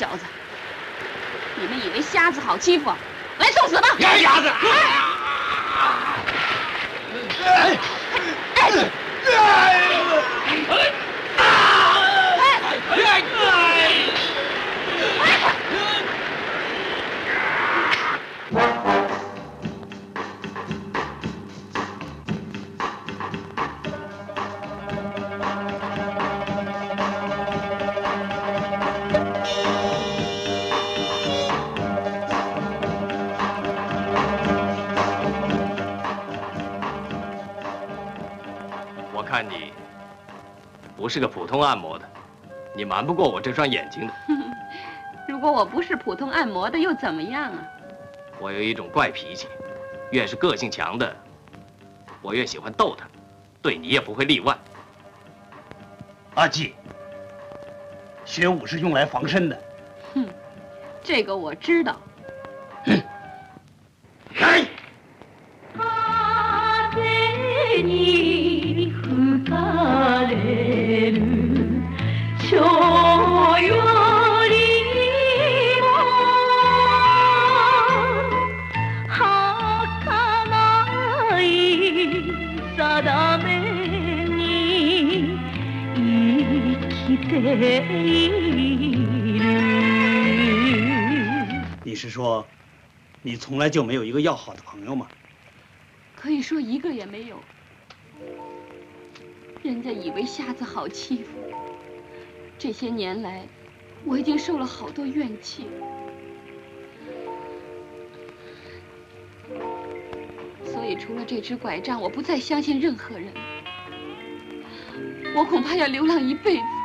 小子，你们以为瞎子好欺负？来送死吧！瞎子！是个普通按摩的，你瞒不过我这双眼睛的。如果我不是普通按摩的，又怎么样啊？我有一种怪脾气，越是个性强的，我越喜欢逗他，对你也不会例外。阿季，学武是用来防身的。哼，这个我知道。哼。 你是说，你从来就没有一个要好的朋友吗？可以说一个也没有。人家以为瞎子好欺负，这些年来，我已经受了好多怨气。所以除了这只拐杖，我不再相信任何人。我恐怕要流浪一辈子。